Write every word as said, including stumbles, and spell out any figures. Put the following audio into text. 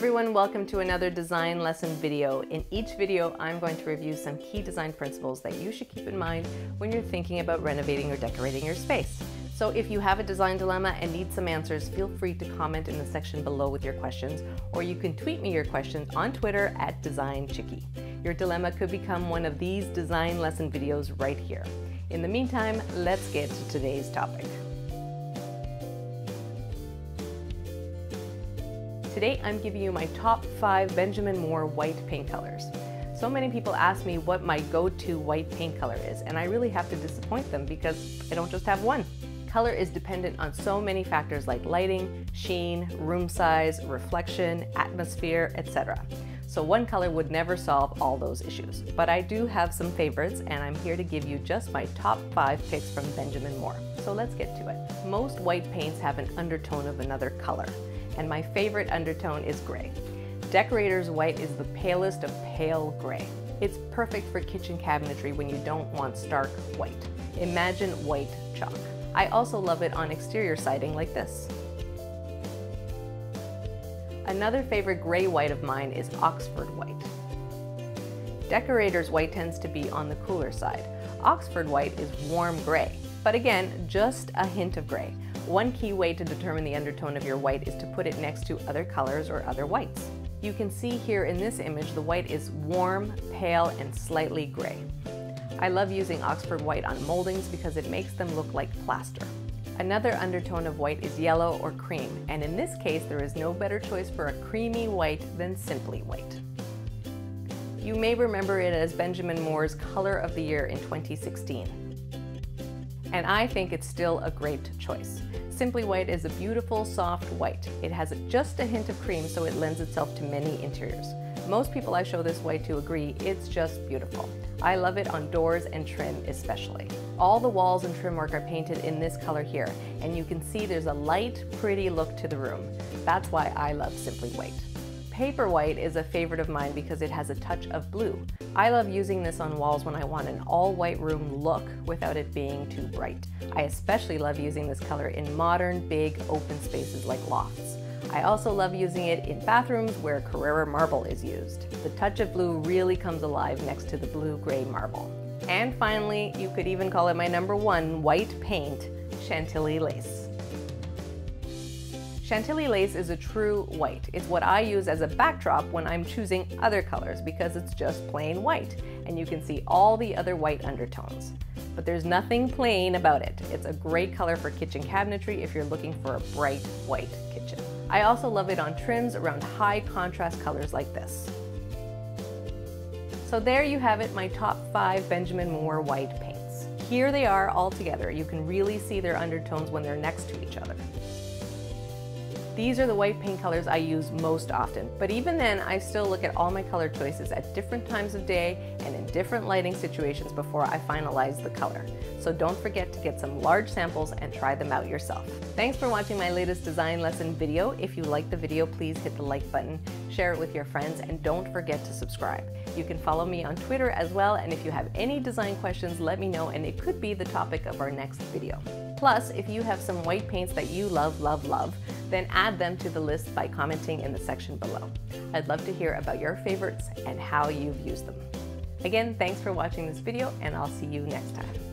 everyone, welcome to another design lesson video. In each video, I'm going to review some key design principles that you should keep in mind when you're thinking about renovating or decorating your space. So if you have a design dilemma and need some answers, feel free to comment in the section below with your questions, or you can tweet me your questions on Twitter at DesignChickie. Your dilemma could become one of these design lesson videos right here. In the meantime, let's get to today's topic. Today, I'm giving you my top five Benjamin Moore white paint colors. So many people ask me what my go-to white paint color is, and I really have to disappoint them because I don't just have one. Color is dependent on so many factors like lighting, sheen, room size, reflection, atmosphere, et cetera. So one color would never solve all those issues. But I do have some favorites, and I'm here to give you just my top five picks from Benjamin Moore. So let's get to it. Most white paints have an undertone of another color, and my favorite undertone is gray. Decorator's White is the palest of pale gray. It's perfect for kitchen cabinetry when you don't want stark white. Imagine white chalk. I also love it on exterior siding like this. Another favorite gray-white of mine is Oxford White. Decorator's White tends to be on the cooler side. Oxford White is warm gray, but again, just a hint of gray. One key way to determine the undertone of your white is to put it next to other colors or other whites. You can see here in this image, the white is warm, pale, and slightly gray. I love using Oxford White on moldings because it makes them look like plaster. Another undertone of white is yellow or cream, and in this case, there is no better choice for a creamy white than Simply White. You may remember it as Benjamin Moore's Color of the Year in twenty sixteen. And I think it's still a great choice. Simply White is a beautiful, soft white. It has just a hint of cream, so it lends itself to many interiors. Most people I show this white to agree, it's just beautiful. I love it on doors and trim especially. All the walls and trim work are painted in this color here, and you can see there's a light, pretty look to the room. That's why I love Simply White. Paper White is a favorite of mine because it has a touch of blue. I love using this on walls when I want an all-white room look without it being too bright. I especially love using this color in modern, big, open spaces like lofts. I also love using it in bathrooms where Carrara marble is used. The touch of blue really comes alive next to the blue-gray marble. And finally, you could even call it my number one white paint, Chantilly Lace. Chantilly Lace is a true white. It's what I use as a backdrop when I'm choosing other colors because it's just plain white, and you can see all the other white undertones. But there's nothing plain about it. It's a great color for kitchen cabinetry if you're looking for a bright white kitchen. I also love it on trims around high contrast colors like this. So there you have it, my top five Benjamin Moore white paints. Here they are all together. You can really see their undertones when they're next to each other. These are the white paint colors I use most often, but even then I still look at all my color choices at different times of day and in different lighting situations before I finalize the color. So don't forget to get some large samples and try them out yourself. Thanks for watching my latest design lesson video. If you liked the video, please hit the like button, share it with your friends, and don't forget to subscribe. You can follow me on Twitter as well, and if you have any design questions, let me know and it could be the topic of our next video. Plus, if you have some white paints that you love, love, love, then add them to the list by commenting in the section below. I'd love to hear about your favorites and how you've used them. Again, thanks for watching this video, and I'll see you next time.